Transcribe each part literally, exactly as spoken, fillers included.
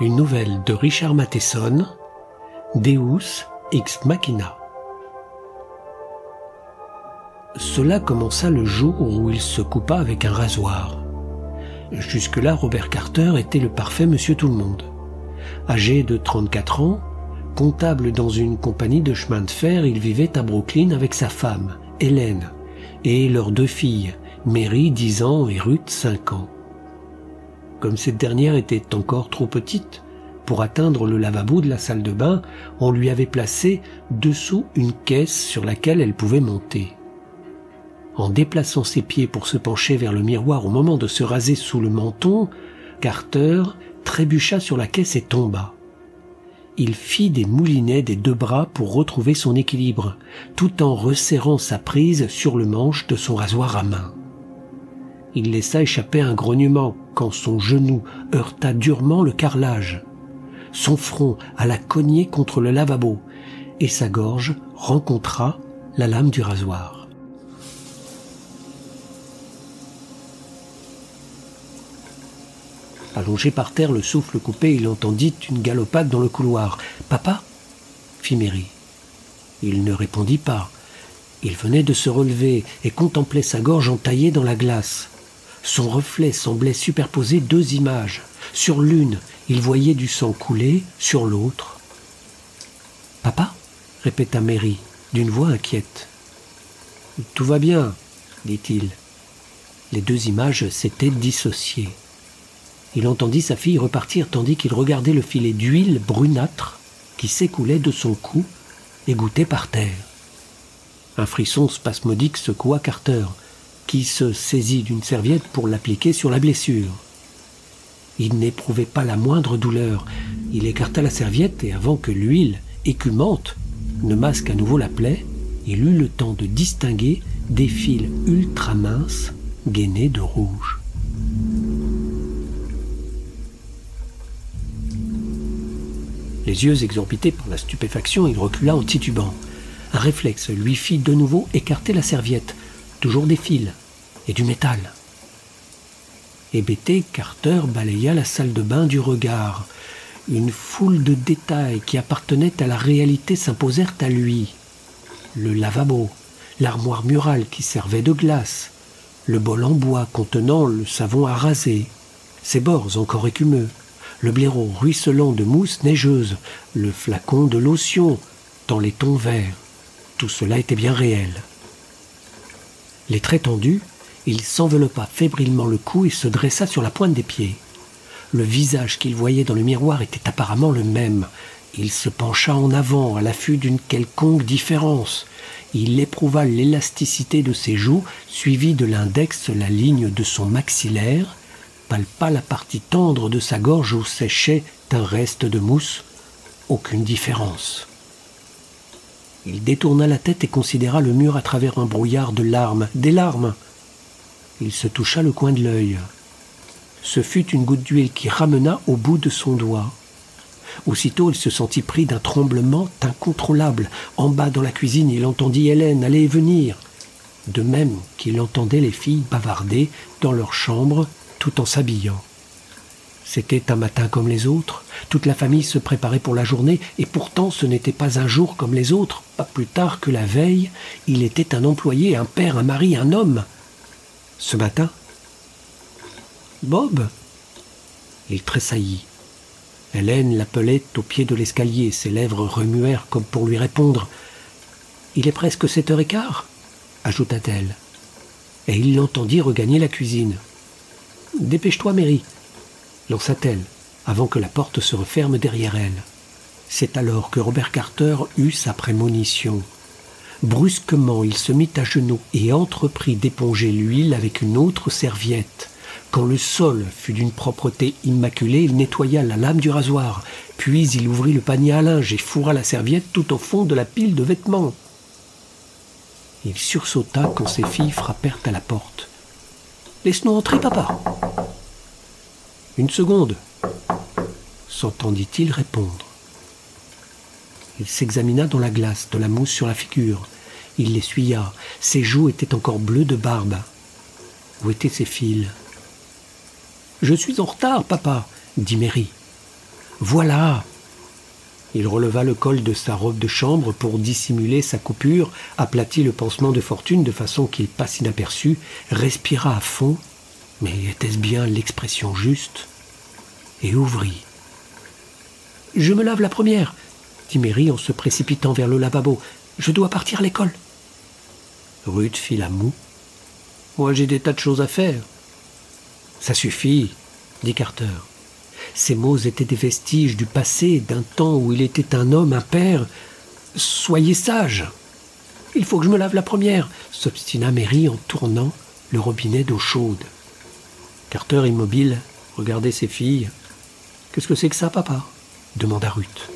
une nouvelle de Richard Matheson, Deus Ex Machina. Cela commença le jour où il se coupa avec un rasoir. Jusque-là, Robert Carter était le parfait monsieur tout-le-monde. Âgé de trente-quatre ans, comptable dans une compagnie de chemin de fer, il vivait à Brooklyn avec sa femme, Hélène, et leurs deux filles, Mary, dix ans, et Ruth, cinq ans. Comme cette dernière était encore trop petite pour atteindre le lavabo de la salle de bain, on lui avait placé dessous une caisse sur laquelle elle pouvait monter. En déplaçant ses pieds pour se pencher vers le miroir au moment de se raser sous le menton, Carter trébucha sur la caisse et tomba. Il fit des moulinets des deux bras pour retrouver son équilibre, tout en resserrant sa prise sur le manche de son rasoir à main. Il laissa échapper un grognement quand son genou heurta durement le carrelage. Son front alla cogner contre le lavabo et sa gorge rencontra la lame du rasoir. Allongé par terre, le souffle coupé, il entendit une galopade dans le couloir. « Papa ?» fit Mary. Il ne répondit pas. Il venait de se relever et contemplait sa gorge entaillée dans la glace. Son reflet semblait superposer deux images. Sur l'une, il voyait du sang couler, sur l'autre. « Papa ?» répéta Mary, d'une voix inquiète. « Tout va bien, » dit-il. Les deux images s'étaient dissociées. Il entendit sa fille repartir tandis qu'il regardait le filet d'huile brunâtre qui s'écoulait de son cou et gouttait par terre. Un frisson spasmodique secoua Carter, qui se saisit d'une serviette pour l'appliquer sur la blessure. Il n'éprouvait pas la moindre douleur. Il écarta la serviette et avant que l'huile écumante ne masque à nouveau la plaie, il eut le temps de distinguer des fils ultra minces gainés de rouge. Les yeux exorbités par la stupéfaction, il recula en titubant. Un réflexe lui fit de nouveau écarter la serviette, toujours des fils et du métal. Hébété, Carter balaya la salle de bain du regard. Une foule de détails qui appartenaient à la réalité s'imposèrent à lui. Le lavabo, l'armoire murale qui servait de glace, le bol en bois contenant le savon à raser, ses bords encore écumeux, le blaireau ruisselant de mousse neigeuse, le flacon de lotion dans les tons verts. Tout cela était bien réel. Les traits tendus, il s'enveloppa fébrilement le cou et se dressa sur la pointe des pieds. Le visage qu'il voyait dans le miroir était apparemment le même. Il se pencha en avant à l'affût d'une quelconque différence. Il éprouva l'élasticité de ses joues, suivie de l'index la ligne de son maxillaire, palpa la partie tendre de sa gorge où séchait un reste de mousse. Aucune différence. Il détourna la tête et considéra le mur à travers un brouillard de larmes, des larmes. Il se toucha le coin de l'œil. Ce fut une goutte d'huile qui ramena au bout de son doigt. Aussitôt, il se sentit pris d'un tremblement incontrôlable. En bas dans la cuisine, il entendit Hélène aller et venir, de même qu'il entendait les filles bavarder dans leur chambre, tout en s'habillant. C'était un matin comme les autres, toute la famille se préparait pour la journée, et pourtant ce n'était pas un jour comme les autres, pas plus tard que la veille, il était un employé, un père, un mari, un homme. Ce matin, Bob. Il tressaillit. Hélène l'appelait au pied de l'escalier, ses lèvres remuèrent comme pour lui répondre. « Il est presque sept heures et quart, » ajouta-t-elle. Et il l'entendit regagner la cuisine. « Dépêche-toi, Mary !» lança-t-elle, avant que la porte se referme derrière elle. C'est alors que Robert Carter eut sa prémonition. Brusquement, il se mit à genoux et entreprit d'éponger l'huile avec une autre serviette. Quand le sol fut d'une propreté immaculée, il nettoya la lame du rasoir, puis il ouvrit le panier à linge et fourra la serviette tout au fond de la pile de vêtements. Il sursauta quand ses filles frappèrent à la porte. « Laisse-nous entrer, papa !» « Une seconde !» s'entendit-il répondre. Il s'examina dans la glace, de la mousse sur la figure. Il l'essuya. Ses joues étaient encore bleues de barbe. Où étaient ses fils ? « Je suis en retard, papa !» dit Mary. Voilà ! Il releva le col de sa robe de chambre pour dissimuler sa coupure, aplatit le pansement de Fortune de façon qu'il passe inaperçu, respira à fond, mais était-ce bien l'expression juste, et ouvrit. « Je me lave la première !» dit Mary en se précipitant vers le lavabo. « Je dois partir à l'école !» Ruth fit la moue. « Moi, j'ai des tas de choses à faire. »« Ça suffit, » dit Carter. Ces mots étaient des vestiges du passé, d'un temps où il était un homme, un père. « Soyez sage !»« Il faut que je me lave la première !» s'obstina Mary en tournant le robinet d'eau chaude. Carter, immobile, regardait ses filles. « Qu'est-ce que c'est que ça, papa ?» demanda Ruth.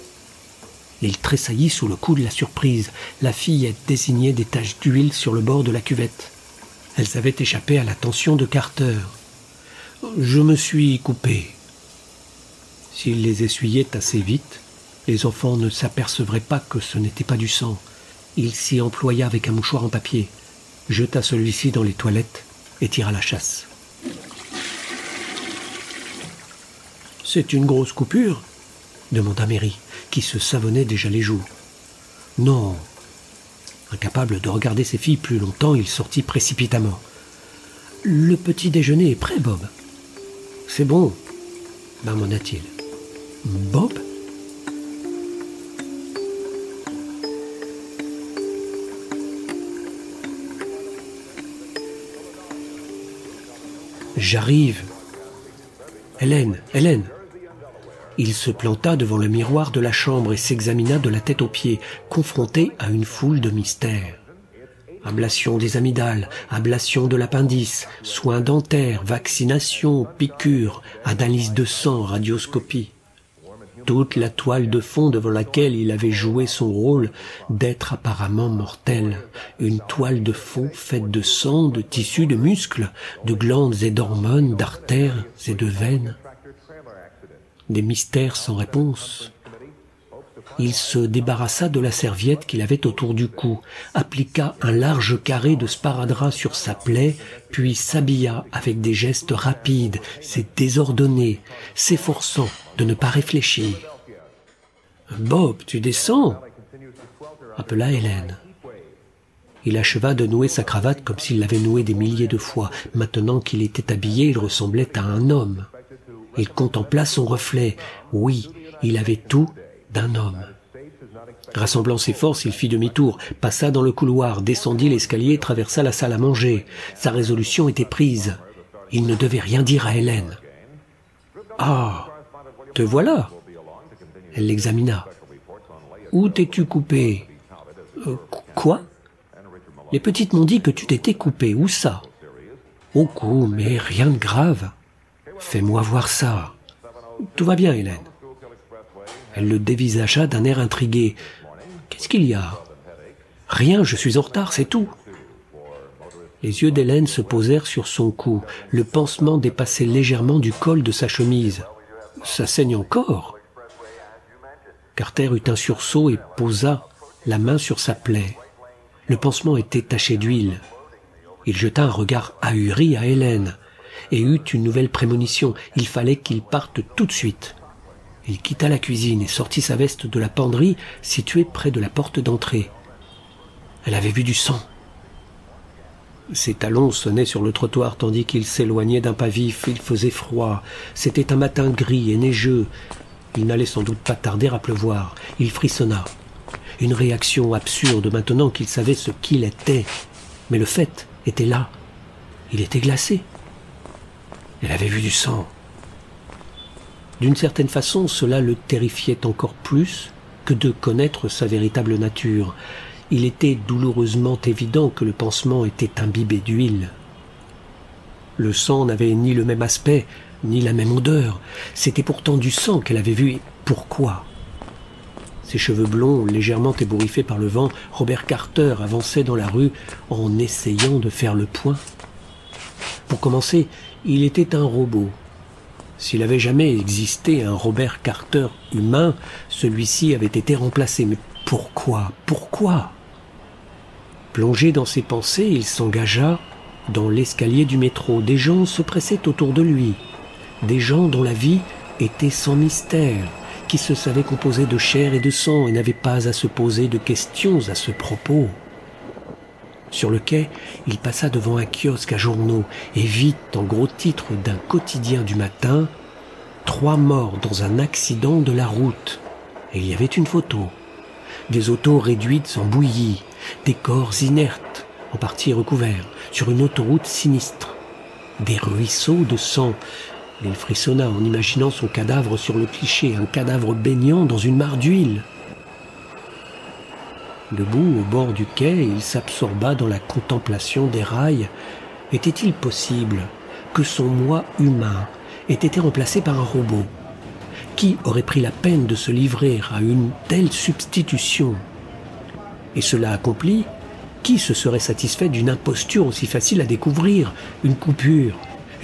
Il tressaillit sous le coup de la surprise. La fille désignait des taches d'huile sur le bord de la cuvette. Elles avaient échappé à l'attention de Carter. « Je me suis coupé. » S'il les essuyait assez vite, les enfants ne s'apercevraient pas que ce n'était pas du sang. Il s'y employa avec un mouchoir en papier, jeta celui-ci dans les toilettes et tira la chasse. « C'est une grosse coupure ?» demanda Mary, qui se savonnait déjà les joues. « Non. » Incapable de regarder ses filles plus longtemps, il sortit précipitamment. « Le petit déjeuner est prêt, Bob. »« C'est bon, » marmonna-t-il. « Bob ?» « J'arrive. »« Hélène, Hélène !» Il se planta devant le miroir de la chambre et s'examina de la tête aux pieds, confronté à une foule de mystères. Ablation des amygdales, ablation de l'appendice, soins dentaires, vaccination, piqûres, analyse de sang, radioscopie. Toute la toile de fond devant laquelle il avait joué son rôle d'être apparemment mortel. Une toile de fond faite de sang, de tissus, de muscles, de glandes et d'hormones, d'artères et de veines. Des mystères sans réponse. Il se débarrassa de la serviette qu'il avait autour du cou, appliqua un large carré de sparadrap sur sa plaie, puis s'habilla avec des gestes rapides et désordonnés, s'efforçant de ne pas réfléchir. « Bob, tu descends ?» appela Hélène. Il acheva de nouer sa cravate comme s'il l'avait nouée des milliers de fois. Maintenant qu'il était habillé, il ressemblait à un homme. Il contempla son reflet. Oui, il avait tout d'un homme. Rassemblant ses forces, il fit demi-tour, passa dans le couloir, descendit l'escalier et traversa la salle à manger. Sa résolution était prise. Il ne devait rien dire à Hélène. « Ah, te voilà !» Elle l'examina. « Où t'es-tu coupé ? » euh, « Quoi ? » « Les petites m'ont dit que tu t'étais coupé. Où ça ?»« Au cou, mais rien de grave. » « Fais-moi voir ça. »« Tout va bien, Hélène. » Elle le dévisagea d'un air intrigué. « Qu'est-ce qu'il y a ?»« Rien, je suis en retard, c'est tout. » Les yeux d'Hélène se posèrent sur son cou. Le pansement dépassait légèrement du col de sa chemise. « Ça saigne encore ?» Carter eut un sursaut et posa la main sur sa plaie. Le pansement était taché d'huile. Il jeta un regard ahuri à Hélène. Et eut une nouvelle prémonition. Il fallait qu'il parte tout de suite. Il quitta la cuisine et sortit sa veste de la penderie située près de la porte d'entrée. Elle avait vu du sang. Ses talons sonnaient sur le trottoir tandis qu'il s'éloignait d'un pas vif. Il faisait froid. C'était un matin gris et neigeux. Il n'allait sans doute pas tarder à pleuvoir. Il frissonna. Une réaction absurde maintenant qu'il savait ce qu'il était. Mais le fait était là. Il était glacé. Elle avait vu du sang. D'une certaine façon, cela le terrifiait encore plus que de connaître sa véritable nature. Il était douloureusement évident que le pansement était imbibé d'huile. Le sang n'avait ni le même aspect, ni la même odeur. C'était pourtant du sang qu'elle avait vu. Pourquoi ? Ses cheveux blonds, légèrement ébouriffés par le vent, Robert Carter avançait dans la rue en essayant de faire le point. Pour commencer, il était un robot. S'il avait jamais existé un Robert Carter humain, celui-ci avait été remplacé. Mais pourquoi ? Pourquoi ? Plongé dans ses pensées, il s'engagea dans l'escalier du métro. Des gens se pressaient autour de lui. Des gens dont la vie était sans mystère. qui se savait composé de chair et de sang et n'avait pas à se poser de questions à ce propos. Sur le quai, il passa devant un kiosque à journaux et vit, en gros titre d'un quotidien du matin, « Trois morts dans un accident de la route ». Et il y avait une photo. Des autos réduites en bouillie, des corps inertes, en partie recouverts, sur une autoroute sinistre. Des ruisseaux de sang. Il frissonna en imaginant son cadavre sur le cliché, un cadavre baignant dans une mare d'huile. Debout, au bord du quai, il s'absorba dans la contemplation des rails. Était-il possible que son moi humain ait été remplacé par un robot ? Qui aurait pris la peine de se livrer à une telle substitution? Et cela accompli, qui se serait satisfait d'une imposture aussi facile à découvrir, une coupure,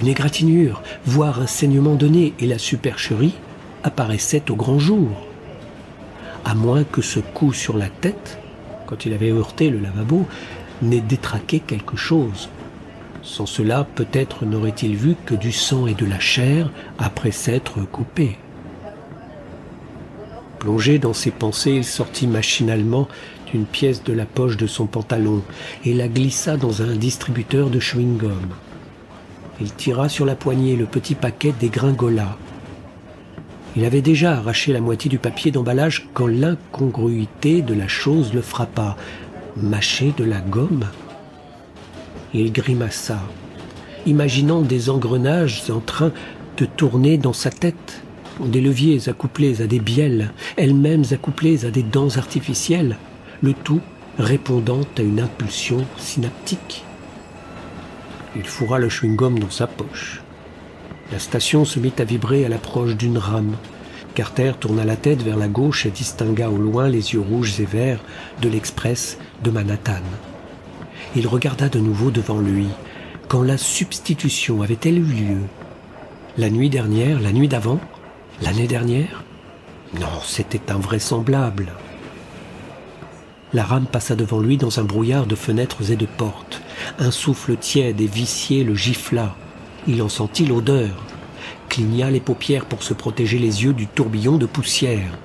une égratignure, voire un saignement de nez, et la supercherie apparaissait au grand jour? À moins que ce coup sur la tête, quand il avait heurté le lavabo, n'ait détraqué quelque chose. Sans cela, peut-être n'aurait-il vu que du sang et de la chair après s'être coupé. Plongé dans ses pensées, il sortit machinalement d'une pièce de la poche de son pantalon et la glissa dans un distributeur de chewing-gum. Il tira sur la poignée le petit paquet dégringola. Il avait déjà arraché la moitié du papier d'emballage quand l'incongruité de la chose le frappa. Mâcher de la gomme? Il grimaça, imaginant des engrenages en train de tourner dans sa tête. Des leviers accouplés à des bielles, elles-mêmes accouplées à des dents artificielles, le tout répondant à une impulsion synaptique. Il fourra le chewing-gum dans sa poche. La station se mit à vibrer à l'approche d'une rame. Carter tourna la tête vers la gauche et distingua au loin les yeux rouges et verts de l'express de Manhattan. Il regarda de nouveau devant lui, quand la substitution avait-elle eu lieu? La nuit dernière, la nuit d'avant ? L'année dernière? Non, c'était invraisemblable. La rame passa devant lui dans un brouillard de fenêtres et de portes. Un souffle tiède et vicié le gifla. Il en sentit l'odeur. Cligna les paupières pour se protéger les yeux du tourbillon de poussière.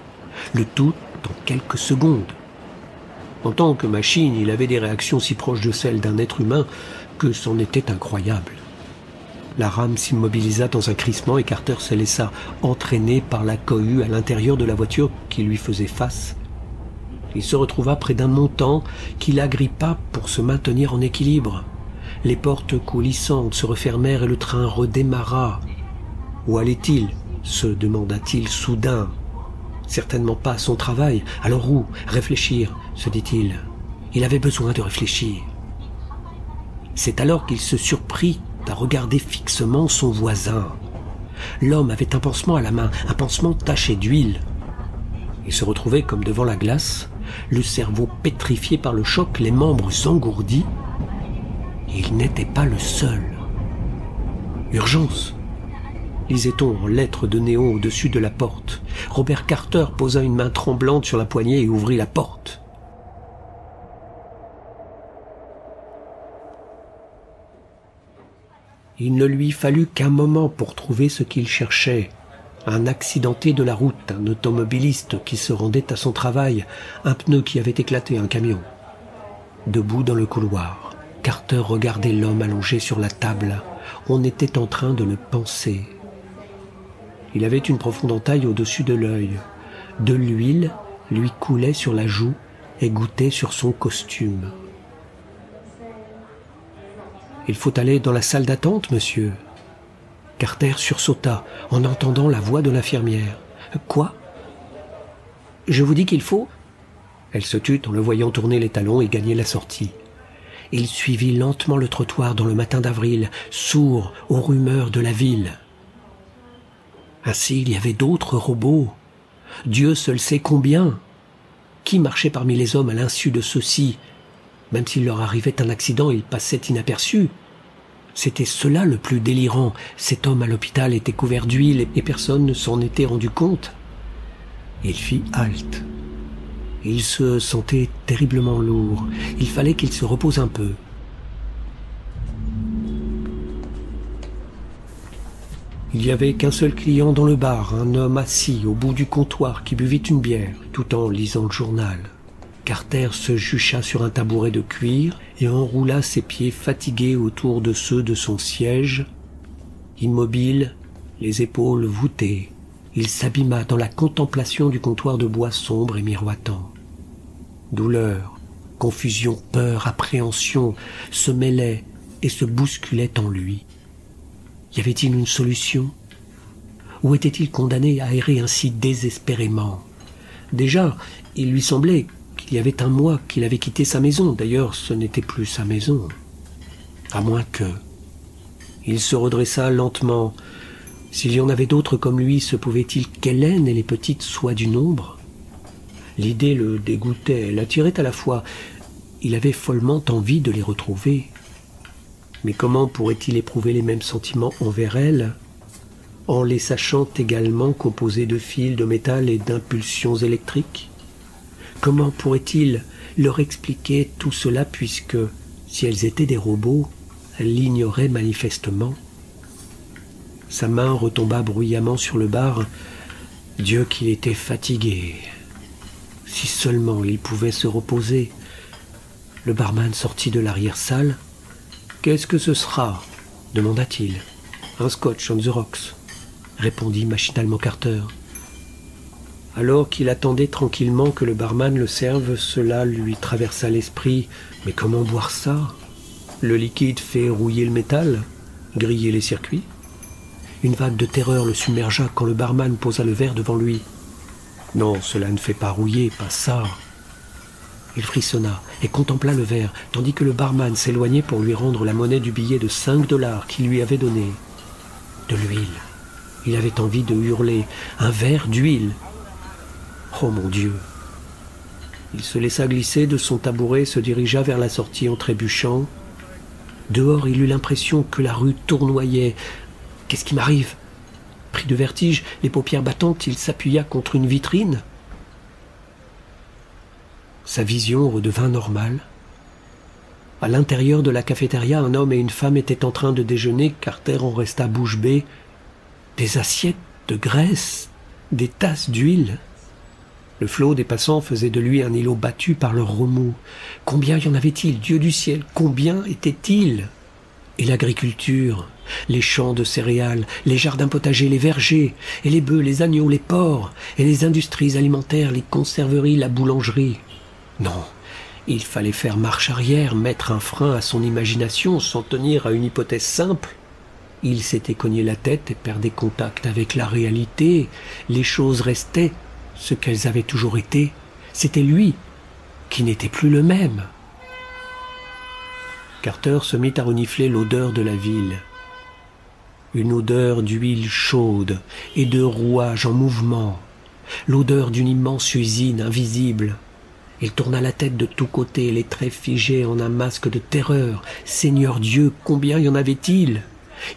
Le tout en quelques secondes. En tant que machine, il avait des réactions si proches de celles d'un être humain que c'en était incroyable. La rame s'immobilisa dans un crissement et Carter se laissa entraîner par la cohue à l'intérieur de la voiture qui lui faisait face. Il se retrouva près d'un montant qui l'agrippa pour se maintenir en équilibre. Les portes coulissantes se refermèrent et le train redémarra. Où allait-il? Se demanda-t-il soudain. Certainement pas à son travail. Alors où? Réfléchir, se dit-il. Il avait besoin de réfléchir. C'est alors qu'il se surprit à regarder fixement son voisin. L'homme avait un pansement à la main, un pansement taché d'huile. Il se retrouvait comme devant la glace, le cerveau pétrifié par le choc, les membres engourdis. Il n'était pas le seul. Urgence, lisait-on en lettres de néon au-dessus de la porte. Robert Carter posa une main tremblante sur la poignée et ouvrit la porte. Il ne lui fallut qu'un moment pour trouver ce qu'il cherchait. Un accidenté de la route, un automobiliste qui se rendait à son travail, un pneu qui avait éclaté, un camion. Debout dans le couloir, Carter regardait l'homme allongé sur la table. On était en train de le panser. Il avait une profonde entaille au-dessus de l'œil. De l'huile lui coulait sur la joue et gouttait sur son costume. « Il faut aller dans la salle d'attente, monsieur. » Carter sursauta en entendant la voix de l'infirmière. « Quoi ? Je vous dis qu'il faut ?» Elle se tut en le voyant tourner les talons et gagner la sortie. Il suivit lentement le trottoir dans le matin d'avril, sourd aux rumeurs de la ville. Ainsi, il y avait d'autres robots. Dieu seul sait combien. Qui marchait parmi les hommes à l'insu de ceux-ci ? Même s'il leur arrivait un accident, ils passaient inaperçus. C'était cela le plus délirant. Cet homme à l'hôpital était couvert d'huile et personne ne s'en était rendu compte. Il fit halte. Il se sentait terriblement lourd. Il fallait qu'il se repose un peu. Il n'y avait qu'un seul client dans le bar, un homme assis au bout du comptoir qui buvait une bière, tout en lisant le journal. Carter se jucha sur un tabouret de cuir et enroula ses pieds fatigués autour de ceux de son siège. Immobile, les épaules voûtées, il s'abîma dans la contemplation du comptoir de bois sombre et miroitant. Douleur, confusion, peur, appréhension se mêlaient et se bousculaient en lui. Y avait-il une solution? Ou était-il condamné à errer ainsi désespérément? Déjà, il lui semblait qu'il y avait un mois qu'il avait quitté sa maison. D'ailleurs, ce n'était plus sa maison. À moins que... Il se redressa lentement. S'il y en avait d'autres comme lui, se pouvait-il qu'Hélène et les petites soient du nombre? L'idée le dégoûtait, l'attirait à la fois. Il avait follement envie de les retrouver. Mais comment pourrait-il éprouver les mêmes sentiments envers elle, en les sachant également composés de fils de métal et d'impulsions électriques? Comment pourrait-il leur expliquer tout cela puisque, si elles étaient des robots, elle l'ignorait manifestement? Sa main retomba bruyamment sur le bar. Dieu qu'il était fatigué. Si seulement il pouvait se reposer. Le barman sortit de l'arrière-salle. « Qu'est-ce que ce sera ?» demanda-t-il. « Un scotch on the rocks » répondit machinalement Carter. Alors qu'il attendait tranquillement que le barman le serve, cela lui traversa l'esprit. Mais comment boire ça ? Le liquide fait rouiller le métal, griller les circuits. Une vague de terreur le submergea quand le barman posa le verre devant lui. « Non, cela ne fait pas rouiller, pas ça !» Il frissonna et contempla le verre, tandis que le barman s'éloignait pour lui rendre la monnaie du billet de cinq dollars qu'il lui avait donné. De l'huile. Il avait envie de hurler. Un verre d'huile. Oh mon Dieu! Il se laissa glisser de son tabouret et se dirigea vers la sortie en trébuchant. Dehors, il eut l'impression que la rue tournoyait. « Qu'est-ce qui m'arrive ?» Pris de vertige, les paupières battantes, il s'appuya contre une vitrine. Sa vision redevint normale. À l'intérieur de la cafétéria, un homme et une femme étaient en train de déjeuner. Carter en resta bouche bée. Des assiettes de graisse, des tasses d'huile. Le flot des passants faisait de lui un îlot battu par leur remous. Combien y en avait-il, Dieu du ciel, combien était-il? Et l'agriculture, les champs de céréales, les jardins potagers, les vergers, et les bœufs, les agneaux, les porcs, et les industries alimentaires, les conserveries, la boulangerie. Non, il fallait faire marche arrière, mettre un frein à son imagination, s'en tenir à une hypothèse simple. Il s'était cogné la tête et perdait contact avec la réalité. Les choses restaient ce qu'elles avaient toujours été. C'était lui qui n'était plus le même. Carter se mit à renifler l'odeur de la ville. Une odeur d'huile chaude et de rouages en mouvement. L'odeur d'une immense usine invisible. Il tourna la tête de tous côtés, les traits figés en un masque de terreur. Seigneur Dieu, combien y en avait-il?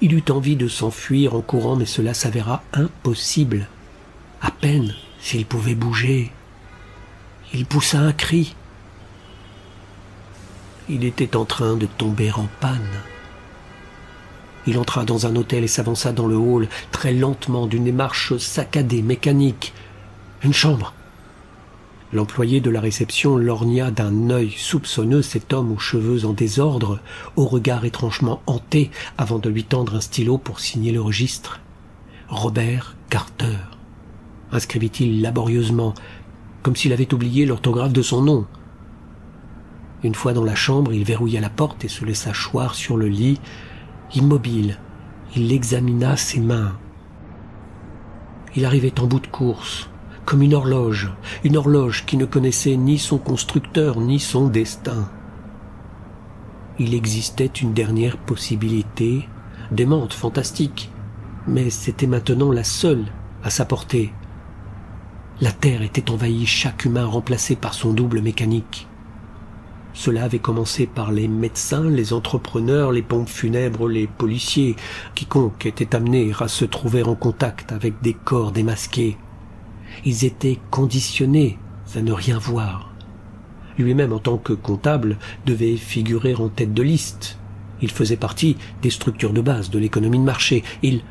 Il eut envie de s'enfuir en courant, mais cela s'avéra impossible. À peine s'il pouvait bouger. Il poussa un cri. Il était en train de tomber en panne. Il entra dans un hôtel et s'avança dans le hall, très lentement, d'une démarche saccadée, mécanique. Une chambre. L'employé de la réception lorgna d'un œil soupçonneux cet homme aux cheveux en désordre, au regard étrangement hanté, avant de lui tendre un stylo pour signer le registre. « Robert Carter », inscrivit-il laborieusement, comme s'il avait oublié l'orthographe de son nom. Une fois dans la chambre, il verrouilla la porte et se laissa choir sur le lit. Immobile, il examina ses mains. Il arrivait en bout de course. Comme une horloge, une horloge qui ne connaissait ni son constructeur, ni son destin. Il existait une dernière possibilité, démente, fantastique, mais c'était maintenant la seule à sa portée. La Terre était envahie, chaque humain remplacé par son double mécanique. Cela avait commencé par les médecins, les entrepreneurs, les pompes funèbres, les policiers, quiconque était amené à se trouver en contact avec des corps démasqués. Ils étaient conditionnés à ne rien voir. Lui-même, en tant que comptable, devait figurer en tête de liste. Il faisait partie des structures de base de l'économie de marché. Il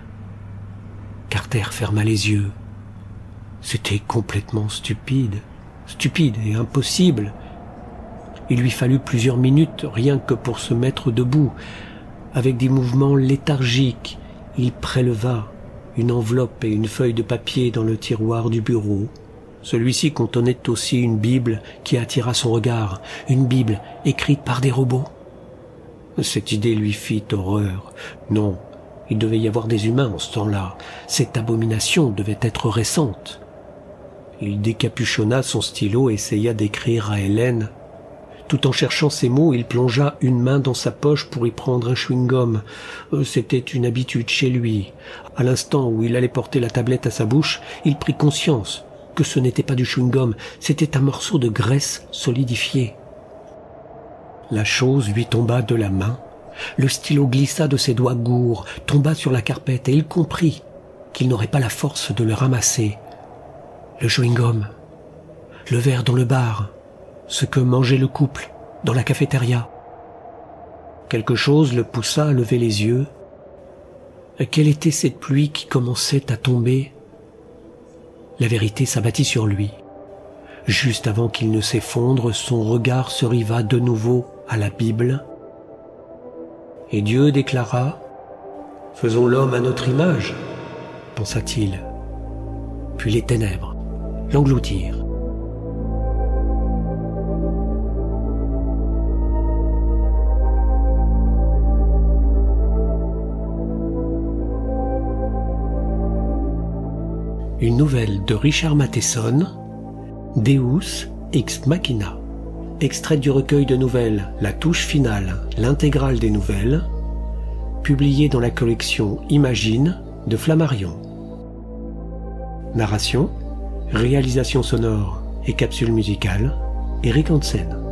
Carter ferma les yeux. C'était complètement stupide, stupide et impossible. Il lui fallut plusieurs minutes rien que pour se mettre debout. Avec des mouvements léthargiques, il préleva une enveloppe et une feuille de papier dans le tiroir du bureau. Celui-ci contenait aussi une Bible qui attira son regard, une Bible écrite par des robots. Cette idée lui fit horreur. Non, il devait y avoir des humains en ce temps-là. Cette abomination devait être récente. Il décapuchonna son stylo et essaya d'écrire à Hélène. Tout en cherchant ces mots, il plongea une main dans sa poche pour y prendre un chewing-gum. C'était une habitude chez lui. À l'instant où il allait porter la tablette à sa bouche, il prit conscience que ce n'était pas du chewing-gum, c'était un morceau de graisse solidifiée. La chose lui tomba de la main. Le stylo glissa de ses doigts gourds, tomba sur la carpette et il comprit qu'il n'aurait pas la force de le ramasser. Le chewing-gum, le verre dans le bar, ce que mangeait le couple dans la cafétéria. Quelque chose le poussa à lever les yeux. Quelle était cette pluie qui commençait à tomber? La vérité s'abattit sur lui. Juste avant qu'il ne s'effondre, son regard se riva de nouveau à la Bible. Et Dieu déclara, « Faisons l'homme à notre image », pensa-t-il. Puis les ténèbres l'engloutirent. Une nouvelle de Richard Matheson, Deus Ex Machina. Extrait du recueil de nouvelles La touche finale, l'intégrale des nouvelles, publié dans la collection Imagine de Flammarion. Narration, réalisation sonore et capsule musicale, Eric Hansen.